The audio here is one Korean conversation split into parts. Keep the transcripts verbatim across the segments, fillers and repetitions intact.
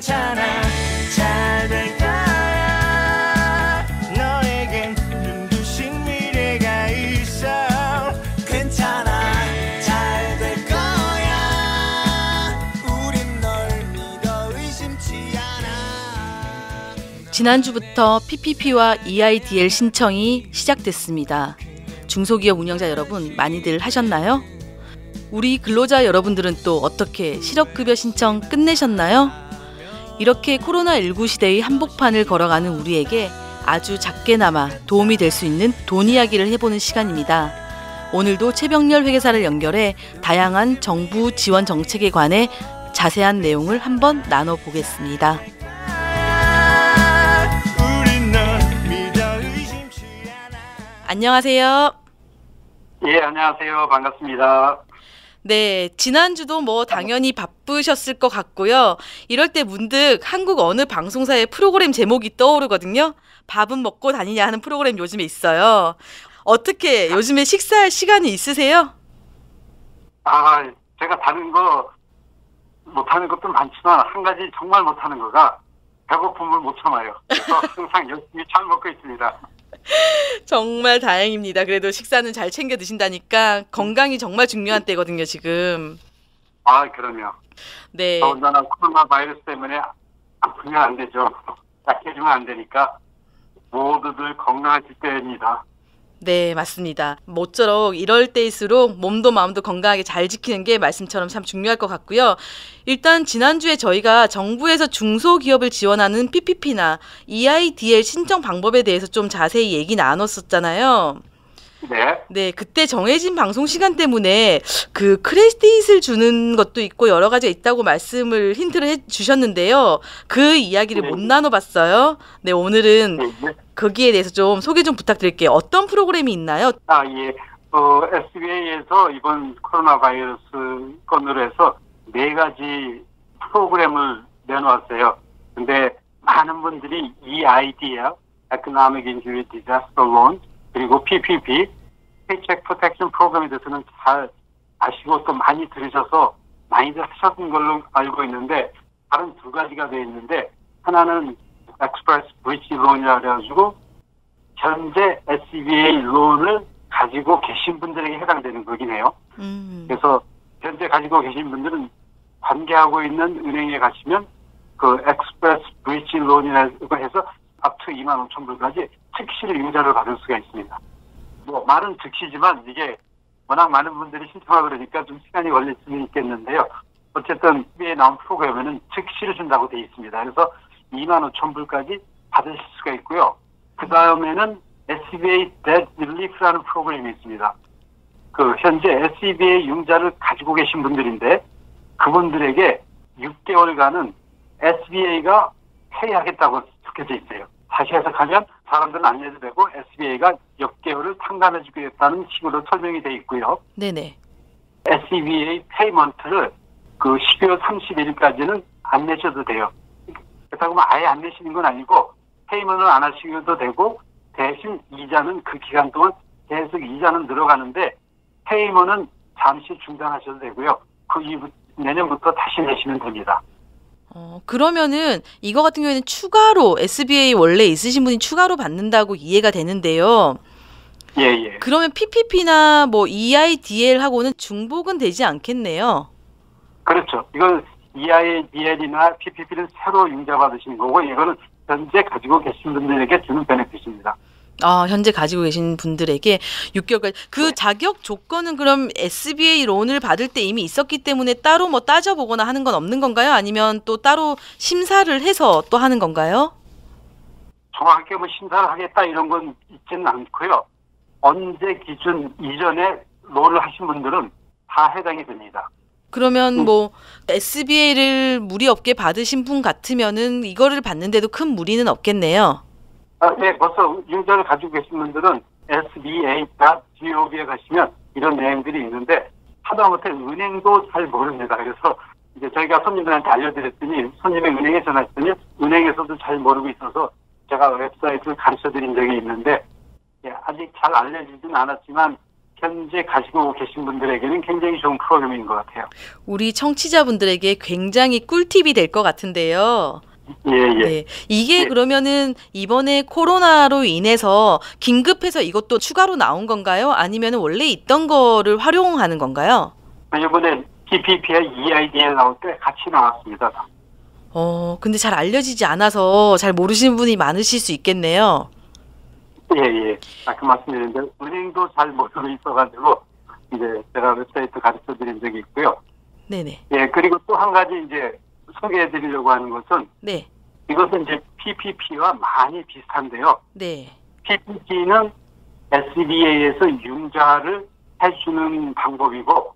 괜찮아 잘 될 거야. 너에겐 눈부신 미래가 있어. 괜찮아 잘 될 거야. 우린 널 믿어 의심치 않아. 지난주부터 피피피와 이아이디엘 신청이 시작됐습니다. 중소기업 운영자 여러분 많이들 하셨나요? 우리 근로자 여러분들은 또 어떻게 실업급여 신청 끝내셨나요? 이렇게 코로나십구 시대의 한복판을 걸어가는 우리에게 아주 작게나마 도움이 될 수 있는 돈 이야기를 해보는 시간입니다. 오늘도 최병렬 회계사를 연결해 다양한 정부 지원 정책에 관해 자세한 내용을 한번 나눠보겠습니다. 안녕하세요. 예, 안녕하세요. 반갑습니다. 네, 지난주도 뭐 당연히 바쁘셨을 것 같고요. 이럴 때 문득 한국 어느 방송사의 프로그램 제목이 떠오르거든요. 밥은 먹고 다니냐 하는 프로그램 요즘에 있어요. 어떻게 요즘에 식사할 시간이 있으세요? 아, 제가 다른 거 못하는 것도 많지만 한 가지 정말 못하는 거가 배고픔을 못 참아요. 그래서 항상 열심히 잘 먹고 있습니다. 정말 다행입니다. 그래도 식사는 잘 챙겨 드신다니까 건강이 정말 중요한 때거든요, 지금. 아, 그럼요. 네. 더군다나 코로나 바이러스 때문에 아프면 안 되죠. 약해지면 안 되니까 모두들 건강하실 때입니다. 네, 맞습니다. 모쪼록 이럴 때일수록 몸도 마음도 건강하게 잘 지키는 게 말씀처럼 참 중요할 것 같고요. 일단 지난주에 저희가 정부에서 중소기업을 지원하는 피피피나 이아이디엘 신청 방법에 대해서 좀 자세히 얘기 나눴었잖아요. 네. 네, 그때 정해진 방송 시간 때문에 그 크레딧을 주는 것도 있고 여러 가지가 있다고 말씀을 힌트를 해주셨는데요. 그 이야기를 네. 못 나눠봤어요. 네, 오늘은 네. 거기에 대해서 좀 소개 좀 부탁드릴게요. 어떤 프로그램이 있나요? 아, 예. 어, 에스비아이에서 이번 코로나 바이러스 건으로 해서 네 가지 프로그램을 내놓았어요. 근데 많은 분들이 이아이디엘, Economic Injury Disaster Loan, 그리고 피피피, Paycheck Protection Program에 대해서는 잘 아시고 또 많이 들으셔서 많이들 하셨던 걸로 알고 있는데, 다른 두 가지가 되어 있는데, 하나는 Express Bridge Loan이라고 해가지고, 현재 에스비에이 론을 가지고 계신 분들에게 해당되는 거긴 해요. 음. 그래서 현재 가지고 계신 분들은 관계하고 있는 은행에 가시면 그 Express Bridge Loan이라고 해서 앞투 이만 오천 불까지 즉시로 융자를 받을 수가 있습니다. 뭐 말은 즉시지만 이게 워낙 많은 분들이 신청하고 그러니까 좀 시간이 걸릴 수는 있겠는데요. 어쨌든 위에 나온 프로그램에는 즉시로 준다고 되어 있습니다. 그래서 이만 오천 불까지 받으실 수가 있고요. 그 다음에는 에스비에이 Debt Relief라는 프로그램이 있습니다. 그 현재 에스비에이 융자를 가지고 계신 분들인데 그분들에게 육 개월간은 에스비에이가 회의하겠다고 적혀져 있어요. 다시 해석하면 사람들은 안 내도 되고 에스비에이가 역개월을 탕감해 주겠다는 식으로 설명이 돼 있고요. 네네. 에스비에이 페이먼트를 그 십이월 삼십일일까지는 안 내셔도 돼요. 그렇다고 하면 아예 안 내시는 건 아니고 페이먼트를 안 하시셔도 되고 대신 이자는 그 기간 동안 계속 이자는 늘어가는데 페이먼트는 잠시 중단하셔도 되고요. 그 이후 내년부터 다시 내시면 됩니다. 어, 그러면은 이거 같은 경우에는 추가로 에스비에이 원래 있으신 분이 추가로 받는다고 이해가 되는데요. 예, 예. 그러면 피피피나 뭐 이아이디엘하고는 중복은 되지 않겠네요. 그렇죠. 이건 이아이디엘이나 피피피는 새로 융자 받으시는 거고 이거는 현재 가지고 계신 분들에게 주는 베네핏입니다. 아, 현재 가지고 계신 분들에게 육 개월까지. 그 네. 자격 조건은 그럼 에스비에이 론을 받을 때 이미 있었기 때문에 따로 뭐 따져보거나 하는 건 없는 건가요? 아니면 또 따로 심사를 해서 또 하는 건가요? 정확하게 뭐 심사를 하겠다 이런 건 있지는 않고요. 언제 기준 이전에 론을 하신 분들은 다 해당이 됩니다. 그러면 음. 뭐 에스비에이를 무리 없게 받으신 분 같으면은 이거를 받는데도 큰 무리는 없겠네요. 아, 네, 벌써 융자를 가지고 계신 분들은 에스비에이 닷 지오브에 가시면 이런 내용들이 있는데 하다못해 은행도 잘 모릅니다. 그래서 이제 저희가 손님들한테 알려드렸더니 손님의 은행에 전화했더니 은행에서도 잘 모르고 있어서 제가 웹사이트를 가르쳐드린 적이 있는데 예, 아직 잘 알려지진 않았지만 현재 가지고 계신 분들에게는 굉장히 좋은 프로그램인 것 같아요. 우리 청취자분들에게 굉장히 꿀팁이 될 것 같은데요. 예, 예. 네. 이게 예. 그러면은 이번에 코로나로 인해서 긴급해서 이것도 추가로 나온 건가요? 아니면 원래 있던 거를 활용하는 건가요? 이번에 디 피 피 아이, 이 아이 디 엘 나올 때 같이 나왔습니다. 어, 근데 잘 알려지지 않아서 잘 모르시는 분이 많으실 수 있겠네요. 예, 예. 아까 말씀드렸는데, 은행도 잘 모르고 있어가지고, 이제 제가 웹사이트 가르쳐 드린 적이 있고요. 네네. 예, 그리고 또 한 가지 이제 소개해 드리려고 하는 것은, 네. 이것은 이제 피 피 피와 많이 비슷한데요. 네. 피 피 피는 에스 비 에이에서 융자를 해주는 방법이고,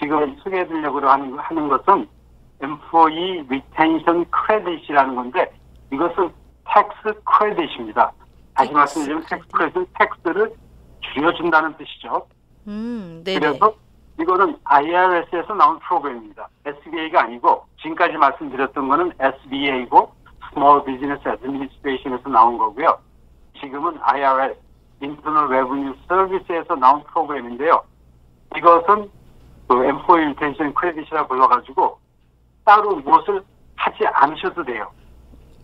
지금 소개해 드리려고 하는, 하는 것은, Employee Retention Credit이라는 건데, 이것은 Tax Credit입니다. 다시 말씀드리면 텍스는 텍스를 줄여준다는 뜻이죠. 음, 네네. 그래서 이거는 아이 알 에스에서 나온 프로그램입니다. 에스 비 에이가 아니고 지금까지 말씀드렸던 거는 에스 비 에이고 Small Business Administration에서 나온 거고요. 지금은 아이 알 에스, Internal Revenue Service에서 나온 프로그램인데요. 이것은 그 Employee Retention Credit이라고 불러가지고 따로 무엇을 하지 않으셔도 돼요.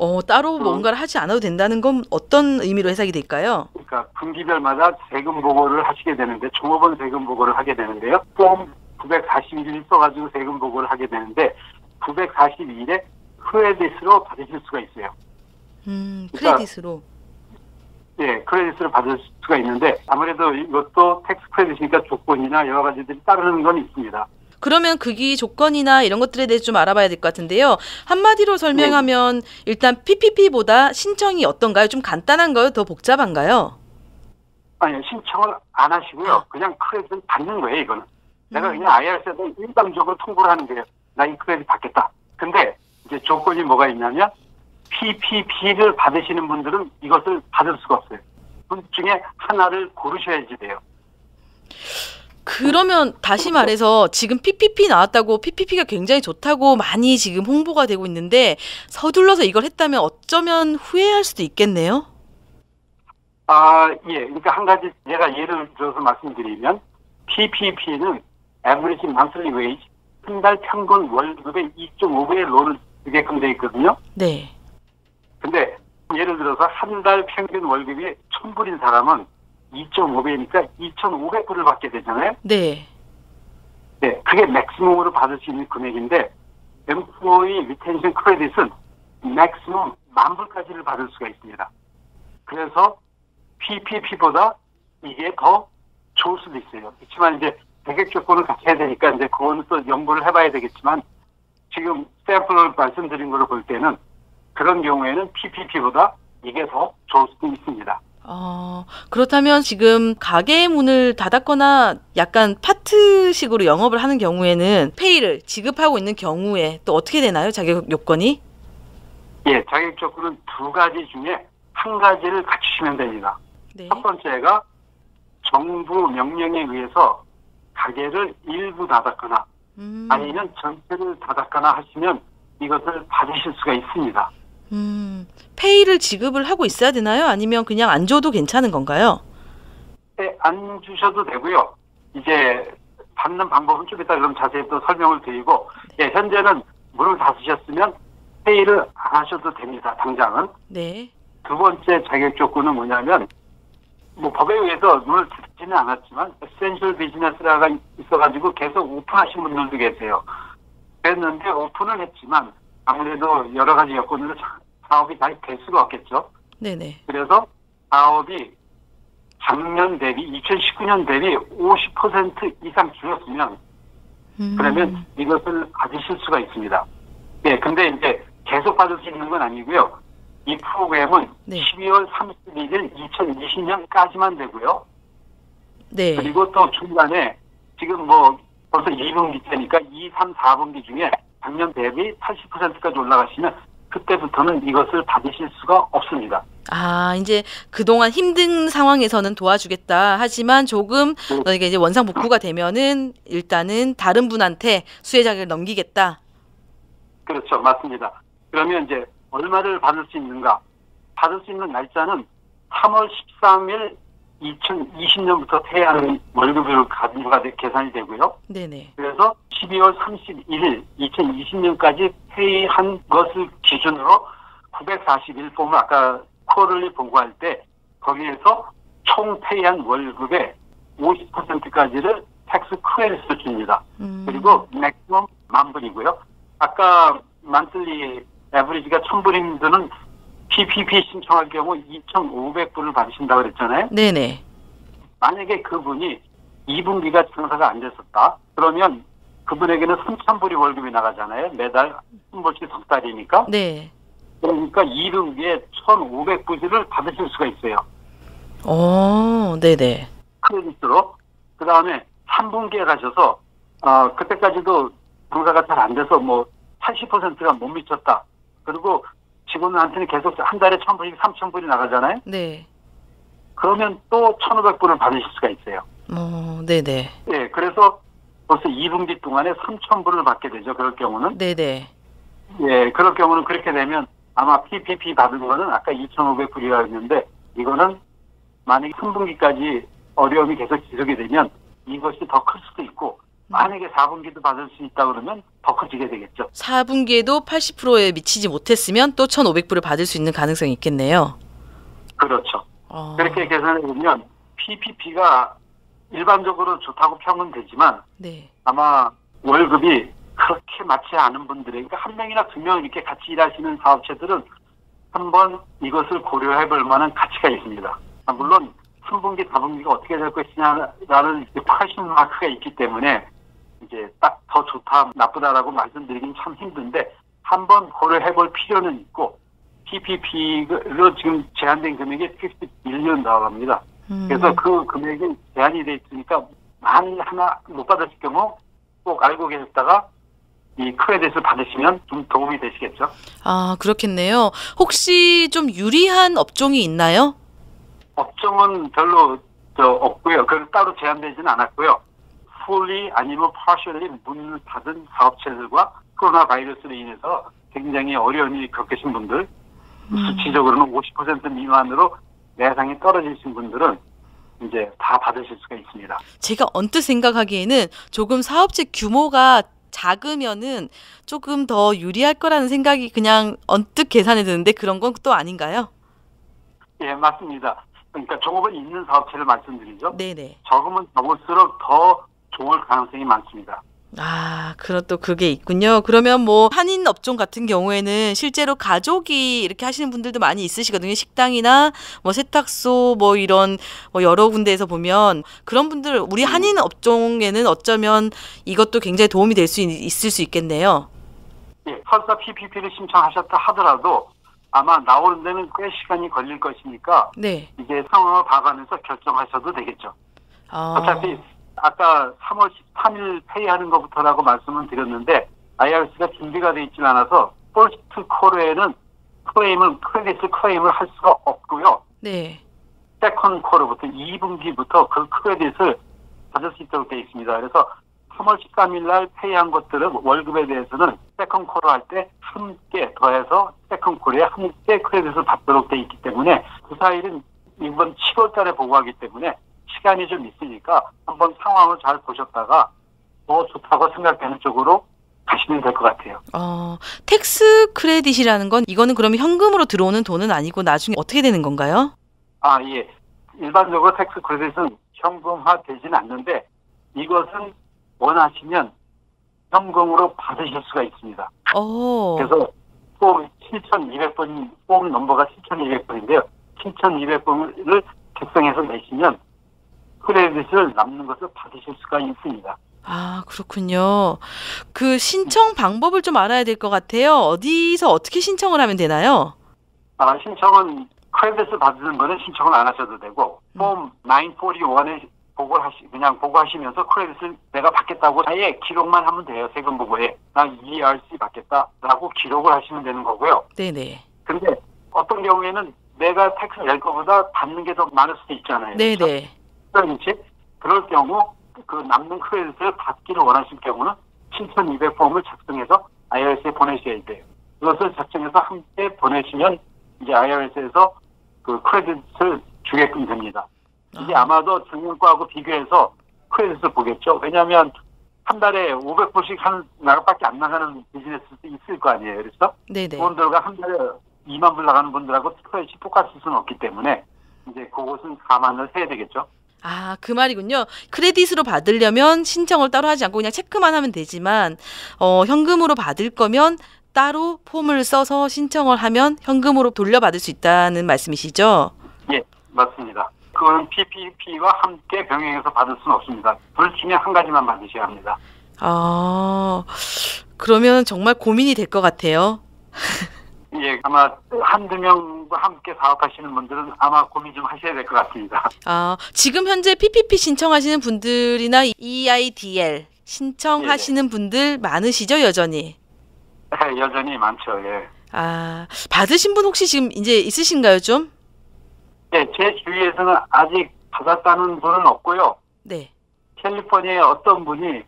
어, 따로 뭔가를 음. 하지 않아도 된다는 건 어떤 의미로 해석이 될까요? 그러니까 분기별마다 세금 보고를 하시게 되는데 종업원 세금 보고를 하게 되는데요. 폼 구백사십일 써가지고 세금 보고를 하게 되는데 구백사십일에 크레딧으로 받으실 수가 있어요. 음, 크레딧으로. 그러니까, 예, 크레딧으로 받을 수가 있는데 아무래도 이것도 텍스 크레딧이니까 조건이나 여러 가지들이 따르는 건 있습니다. 그러면 그게 조건이나 이런 것들에 대해서 좀 알아봐야 될 것 같은데요. 한마디로 설명하면 일단 피 피 피보다 신청이 어떤가요? 좀 간단한가요? 더 복잡한가요? 아니요. 신청을 안 하시고요. 그냥 크레딧을 받는 거예요. 이거는. 내가 음. 그냥 아이 알 에스에서 일방적으로 통보를 하는 거예요. 나 이 크레딧 받겠다. 근데 이제 조건이 뭐가 있냐면 피 피 피를 받으시는 분들은 이것을 받을 수가 없어요. 그 중에 하나를 고르셔야지 돼요. 그러면 다시 말해서 지금 피 피 피 나왔다고 피 피 피가 굉장히 좋다고 많이 지금 홍보가 되고 있는데 서둘러서 이걸 했다면 어쩌면 후회할 수도 있겠네요? 아, 예. 그러니까 한 가지 제가 예를 들어서 말씀드리면 피 피 피는 Average Monthly Wage, 한 달 평균 월급의 이 점 오 배의 론을 주게끔 되어 있거든요. 네. 근데 예를 들어서 한 달 평균 월급이 천 불인 사람은 이 점 오 배니까 이천오백 불을 받게 되잖아요. 네. 네, 그게 맥시멈으로 받을 수 있는 금액인데 Employee Retention Credit은 맥시멈 만 불까지를 받을 수가 있습니다. 그래서 피 피 피보다 이게 더 좋을 수도 있어요. 그렇지만 이제 대객 조건을 갖춰야 되니까 이제 그거는 또 연구를 해봐야 되겠지만 지금 샘플을 말씀드린 걸로 볼 때는 그런 경우에는 피 피 피보다 이게 더 좋을 수도 있습니다. 어, 그렇다면 지금 가게의 문을 닫았거나 약간 파트식으로 영업을 하는 경우에는 페이를 지급하고 있는 경우에 또 어떻게 되나요? 자격 요건이? 예, 자격 조건은 두 가지 중에 한 가지를 갖추시면 됩니다. 네. 첫 번째가 정부 명령에 의해서 가게를 일부 닫았거나 음. 아니면 전체를 닫았거나 하시면 이것을 받으실 수가 있습니다. 음, 페이를 지급을 하고 있어야 되나요? 아니면 그냥 안 줘도 괜찮은 건가요? 네, 안 주셔도 되고요. 이제 받는 방법은 좀 이따 그럼 자세히 또 설명을 드리고, 네. 예, 현재는 문을 닫으셨으면 페이를 안 하셔도 됩니다. 당장은. 네. 두 번째 자격 조건은 뭐냐면, 뭐 법에 의해서 문을 닫지는 않았지만, 에센셜 비즈니스가 있어가지고 계속 오픈하신 분들도 계세요. 그랬는데 오픈은 했지만, 아무래도 여러 가지 여건으로 사업이 잘 될 수가 없겠죠. 네네. 그래서 사업이 작년 대비, 이천십구 년 대비 오십 퍼센트 이상 줄었으면, 음. 그러면 이것을 받으실 수가 있습니다. 네, 근데 이제 계속 받을 수 있는 건 아니고요. 이 프로그램은 네. 십이월 삼십일일 이천이십 년까지만 되고요. 네. 그리고 또 중간에 지금 뭐 벌써 이 분기째니까 이, 삼, 사 분기 중에 작년 대비 팔십 퍼센트까지 올라가시면 그때부터는 이것을 받으실 수가 없습니다. 아, 이제 그동안 힘든 상황에서는 도와주겠다. 하지만 조금 네. 너에게 이제 원상 복구가 되면은 일단은 다른 분한테 수혜자를 넘기겠다. 그렇죠. 맞습니다. 그러면 이제 얼마를 받을 수 있는가? 받을 수 있는 날짜는 삼월 십삼일 이천이십 년부터 태양의 월급으로 가중비가 계산이 되고요. 네네. 그래서 십이월 삼십일일 이천이십 년까지 회의한 것을 기준으로 구백사십일 폼을 아까 쿼럴리 보고할 때 거기에서 총 회의한 월급의 오십 퍼센트까지를 텍스 크레딧을 줍니다. 음. 그리고 맥시멈 만 불이고요. 아까 만틀리 에버리지가 천 불인 분은 피피피 신청할 경우 이천오백 불을 받으신다고 그랬잖아요. 네네. 만약에 그분이 이 분기가 장사가 안 됐었다. 그러면 그분에게는 삼천 불이 월급이 나가잖아요. 매달 한 번씩 석 달이니까. 네. 그러니까 이 분기에 천오백 불을 받으실 수가 있어요. 오, 네네. 크레딧으로. 그 다음에 삼 분기에 가셔서, 어, 그때까지도 장사가 잘 안 돼서 뭐 팔십 퍼센트가 못 미쳤다. 그리고 직원한테는 계속 한 달에 천 불씩 삼천 불이 나가잖아요. 네. 그러면 또 천오백 불을 받으실 수가 있어요. 어, 네네. 네, 그래서 벌써 이 분기 동안에 삼천 불을 받게 되죠. 그럴 경우는. 네네. 예, 그럴 경우는 그렇게 되면 아마 피피피 받은 거는 아까 이천오백 불이라고 했는데 이거는 만약에 삼 분기까지 어려움이 계속 지속이 되면 이것이 더 클 수도 있고 만약에 사 분기도 받을 수 있다 그러면 더 커지게 되겠죠. 사 분기에도 팔십 퍼센트에 미치지 못했으면 또 천오백 불을 받을 수 있는 가능성이 있겠네요. 그렇죠. 어... 그렇게 계산해 보면 피피피가 일반적으로 좋다고 평은 되지만 네. 아마 월급이 그렇게 맞지 않은 분들에게 그러니까 한 명이나 두 명 이렇게 같이 일하시는 사업체들은 한번 이것을 고려해 볼 만한 가치가 있습니다. 물론 삼 분기, 사 분기가 어떻게 될 것이냐라는 퀘스천 마크가 있기 때문에 이제 딱 더 좋다, 나쁘다라고 말씀드리긴 참 힘든데 한번 고려해볼 필요는 있고 피피피로 지금 제한된 금액이 오십일 년 달러입니다. 음. 그래서 그 금액이 제한이 돼 있으니까 만 하나 못 받으실 경우 꼭 알고 계셨다가 이 크레딧을 받으시면 좀 도움이 되시겠죠. 아, 그렇겠네요. 혹시 좀 유리한 업종이 있나요? 업종은 별로 저 없고요. 그건 따로 제한되지는 않았고요. fully 아니면 partially 문을 닫은 사업체들과 코로나 바이러스로 인해서 굉장히 어려움이 겪으신 분들, 음. 수치적으로는 오십 퍼센트 미만으로 내상이 떨어지신 분들은 이제 다 받으실 수가 있습니다. 제가 언뜻 생각하기에는 조금 사업체 규모가 작으면은 조금 더 유리할 거라는 생각이 그냥 언뜻 계산이 드는데 그런 건 또 아닌가요? 예, 맞습니다. 그러니까 종업원 있는 사업체를 말씀드리죠. 네네. 적으면 적을수록 더 좋을 가능성이 많습니다. 아, 그런 또 그게 있군요. 그러면 뭐 한인 업종 같은 경우에는 실제로 가족이 이렇게 하시는 분들도 많이 있으시거든요. 식당이나 뭐 세탁소 뭐 이런 뭐 여러 군데에서 보면 그런 분들 우리 한인 업종에는 어쩌면 이것도 굉장히 도움이 될 수 있을 수 있겠네요. 예, 설사 피피피를 신청하셨다 하더라도 아마 나오는 데는 꽤 시간이 걸릴 것이니까 네. 이제 상황을 봐가면서 결정하셔도 되겠죠. 아... 어차피 아까 삼월 십삼일 페이하는 것부터라고 말씀을 드렸는데 아이아르에스가 준비가 돼 있지 않아서 퍼스트 콜에는 클레임을 크레딧을 클레임을 할 수가 없고요. 네. 세컨 콜부터 이 분기부터 그 크레딧을 받을 수 있도록 돼 있습니다. 그래서 삼월 십삼일 날 페이한 것들은 월급에 대해서는 세컨 콜을 할 때 함께 더해서 세컨 콜에 함께 크레딧을 받도록 돼 있기 때문에 그 사일은 이번 칠월 달에 보고하기 때문에 시간이 좀 있으니까 한번 상황을 잘 보셨다가 더 좋다고 생각되는 쪽으로 가시면 될 것 같아요. 어, 텍스 크레딧이라는 건 이거는 그러면 현금으로 들어오는 돈은 아니고 나중에 어떻게 되는 건가요? 아, 예. 일반적으로 텍스 크레딧은 현금화 되지는 않는데 이것은 원하시면 현금으로 받으실 수가 있습니다. 오. 그래서 폼 칠천이백 번, 폼 넘버가 칠천이백 번인데요. 칠천이백 번을 작성해서 내시면 크레딧을 남는 것을 받으실 수가 있습니다. 아, 그렇군요. 그 신청 방법을 좀 알아야 될 것 같아요. 어디서 어떻게 신청을 하면 되나요? 아, 신청은 크레딧을 받는 거는 신청을 안 하셔도 되고 폼 구백사십일에 보고를 하시, 그냥 보고하시면서 크레딧을 내가 받겠다고 아예 기록만 하면 돼요. 세금 보고에. 난 이알씨 받겠다라고 기록을 하시면 되는 거고요. 네네. 근데 어떤 경우에는 내가 텍스 낼 거보다 받는 게 더 많을 수도 있잖아요. 네네. 그렇지? 그럴 경우 그 남는 크레딧을 받기를 원하실 경우는 칠천이백 폼을 작성해서 아이아르에스에 보내셔야 돼요. 그것을 작성해서 함께 보내시면 이제 아이아르에스에서 그 크레딧을 주게끔 됩니다. 이게 아. 아마도 작년 거하고 비교해서 크레딧을 보겠죠. 왜냐하면 한 달에 오백 불씩 한 나가밖에 안 나가는 비즈니스도 있을 거 아니에요. 그래서 그분들과 한 달에 이만 불 나가는 분들하고 크레딧이 똑같을 수는 없기 때문에 이제 그것은 감안을 해야 되겠죠. 아, 그 말이군요. 크레딧으로 받으려면 신청을 따로 하지 않고 그냥 체크만 하면 되지만 어, 현금으로 받을 거면 따로 폼을 써서 신청을 하면 현금으로 돌려받을 수 있다는 말씀이시죠? 예, 맞습니다. 그건 피피피와 함께 병행해서 받을 수는 없습니다. 둘 중에 한 가지만 받으셔야 합니다. 아, 그러면 정말 고민이 될 것 같아요. 예, 아마 한두 명과 함께 사업하시는 분들은 아마 고민 좀 하셔야 될 것 같습니다. 아, 지금 현재 피피피 신청하시는 분들이나 이아이디엘 신청하시는 예. 분들 많으시죠, 여전히? 네, 여전히 많죠. 예. 아, 받으신 분 혹시 지금 이제 있으신가요, 좀? 네, 제 주위에서는 아직 받았다는 분은 없고요. 네. 캘리포니아에 어떤 분이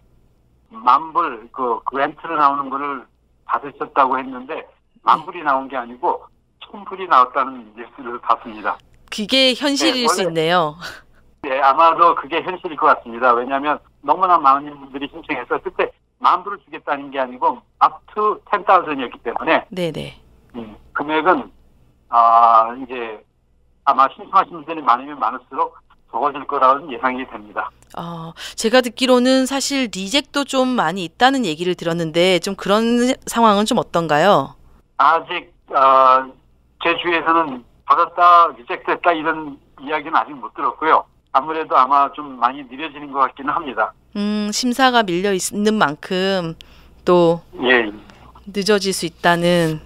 만불 그 렌트로 나오는 거를 받으셨다고 했는데 만불이 나온 게 아니고 천불이 나왔다는 뉴스를 봤습니다. 그게 현실일 네, 수 있네요. 네, 아마도 그게 현실일 것 같습니다. 왜냐하면 너무나 많은 분들이 신청해서 그때 만불을 주겠다는 게 아니고 up to ten thousand이었기 때문에 네네. 음, 금액은 아 이제 아마 신청하신 분들이 많으면 많을수록 적어질 거라는 예상이 됩니다. 어, 제가 듣기로는 사실 리젝도 좀 많이 있다는 얘기를 들었는데 좀 그런 상황은 좀 어떤가요? 아직 어, 제 주위에서는 받았다, 리젝트했다 이런 이야기는 아직 못 들었고요. 아무래도 아마 좀 많이 느려지는 것 같기는 합니다. 음, 심사가 밀려 있는 만큼 또 예. 늦어질 수 있다는.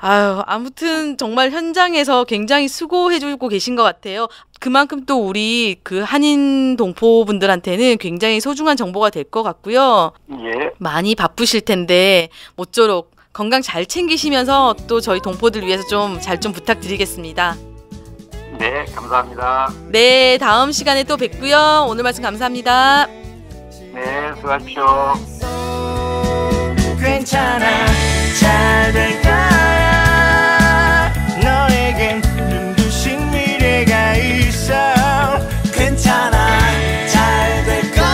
아유, 아무튼 정말 현장에서 굉장히 수고해주고 계신 것 같아요. 그만큼 또 우리 그 한인 동포분들한테는 굉장히 소중한 정보가 될 것 같고요. 예. 많이 바쁘실 텐데 모쪼록 건강 잘 챙기시면서 또 저희 동포들 위해서 좀 잘 좀 부탁드리겠습니다. 네, 감사합니다. 네, 다음 시간에 또 뵙고요. 오늘 말씀 감사합니다. 네, 수고하십시오. 괜찮아, 잘 될 거야. 너에겐 눈부신 미래가 있어. 괜찮아, 잘 될 거야.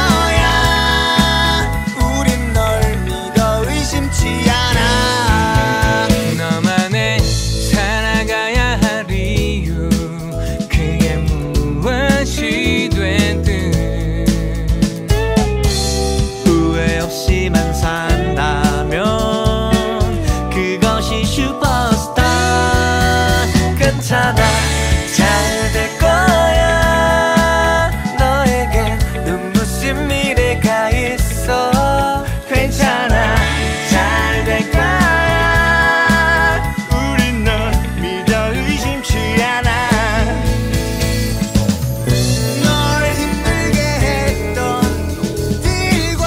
우린 널 믿어 의심치 않아. 너만의 살아가야 할 이유, 그게 무엇이 됐든 후회 없이만 산다. 괜찮아, 잘 될 거야. 너에겐 눈부신 미래가 있어. 괜찮아, 잘 될 거야. 우린 널 믿어 의심치 않아. 널 힘들게 했던 일과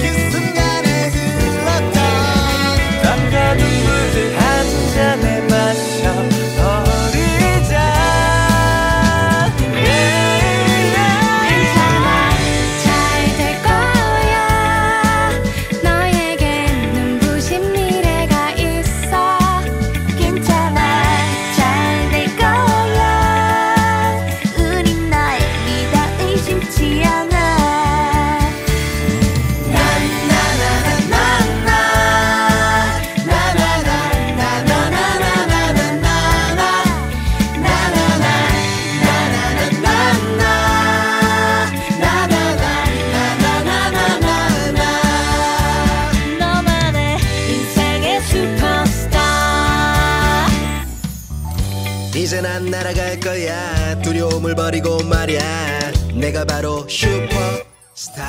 그 순간에 흘렀던 담가둔 물을 한 잔에 마셔. 이제 난 날아갈 거야. 두려움을 버리고 말이야. 내가 바로 슈퍼스타.